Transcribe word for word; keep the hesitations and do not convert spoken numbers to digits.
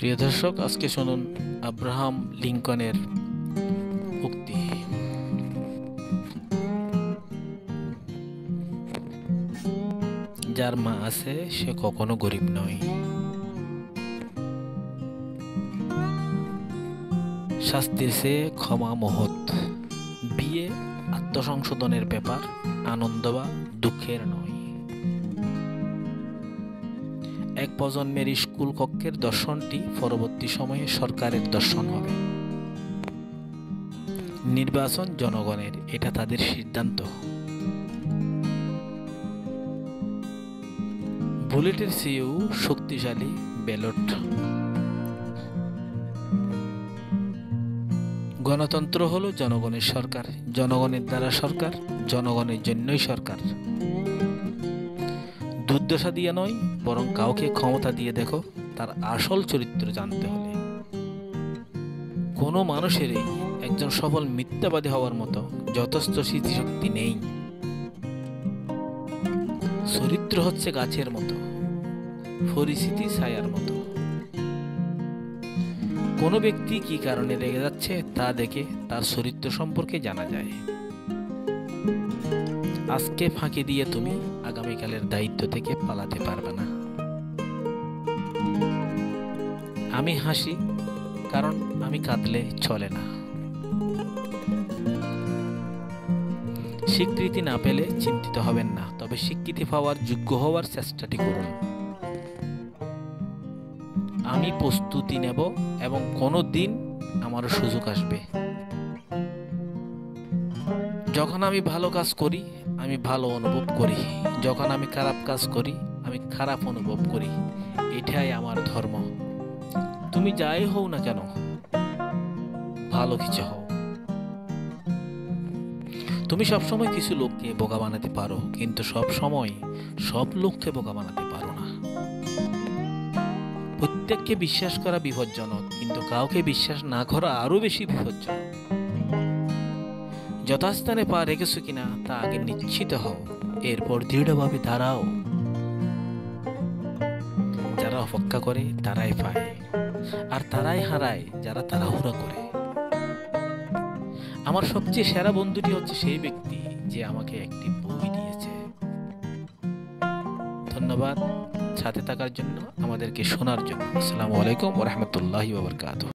প্রিয় দর্শক, আজকে শুনুন আব্রাহাম লিঙ্কনের উক্তি। যার মা আছে সে কখনো গরিব নয়। শাস্তির চেয়ে ক্ষমা মহৎ। বিয়ে আত্মসংশোধনের ব্যাপার, আনন্দ বা দুঃখের নয়। এক প্রজন্মের স্কুল কক্ষের দর্শনটি পরবর্তী সময়ে সরকারের দর্শন হবে। নির্বাচন জনগণের, এটা তাদের সিদ্ধান্ত। বুলেটের চেয়েও শক্তিশালী ব্যালট। গণতন্ত্র হলো জনগণের সরকার, জনগণের দ্বারা সরকার, জনগণের জন্যই সরকার। দুর্দশা দিয়ে নয়, বরং কাউকে ক্ষমতা দিয়ে দেখো, তার আসল চরিত্র জানতে হলে। কোনো মানুষেরই একজন সফল মিথ্যাবাদী হওয়ার মতো যথেষ্ট স্মৃতিশক্তি নেই। চরিত্র হচ্ছে গাছের মতো, পরিস্থিতি ছায়ার মতো। কোনো ব্যক্তি কি কারণে রেগে যাচ্ছে তা দেখে তার চরিত্র সম্পর্কে জানা যায়। আজকে ফাঁকি দিয়ে তুমি আগামীকালের দায়িত্ব থেকে পালাতে পারবে না। আমি হাসি, কারণ আমি কাঁদলে চলে না। স্বীকৃতি না পেলে চিন্তিত হবেন না, তবে স্বীকৃতি পাওয়ার যোগ্য হওয়ার চেষ্টাটি করুন। আমি প্রস্তুতি নেব এবং কোনো দিন আমারও সুযোগ আসবে। যখন আমি ভালো কাজ করি, আমি ভালো অনুভব করি। যখন আমি খারাপ কাজ করি, আমি খারাপ অনুভব করি। এটাই আমার ধর্ম। তুমি যাই হও না কেন, ভালো কিছু হও। তুমি সবসময় কিছু লোককে বোকা বানাতে পারো, কিন্তু সবসময় সব লোককে বোকা বানাতে পারো না। প্রত্যেককে বিশ্বাস করা বিপজ্জনক, কিন্তু কাউকে বিশ্বাস না করা আরো বেশি বিপজ্জনক। যথাস্থানে পা রেখেছো কিনা তা আগে নিশ্চিত হও, এরপর দৃঢ়ভাবে দাঁড়াও। যারা অপেক্ষা করে তারাই পায়, আর তারাই হারায় যারা তাড়াহুড়া করে। আমার সবচেয়ে সেরা বন্ধুটি হচ্ছে সেই ব্যক্তি যে আমাকে একটি বই দিয়েছে। ধন্যবাদ সাথে থাকার জন্য, আমাদেরকে শোনার জন্য। আসসালামু আলাইকুম ওয়া রাহমাতুল্লাহি ওয়া বারাকাতুহু।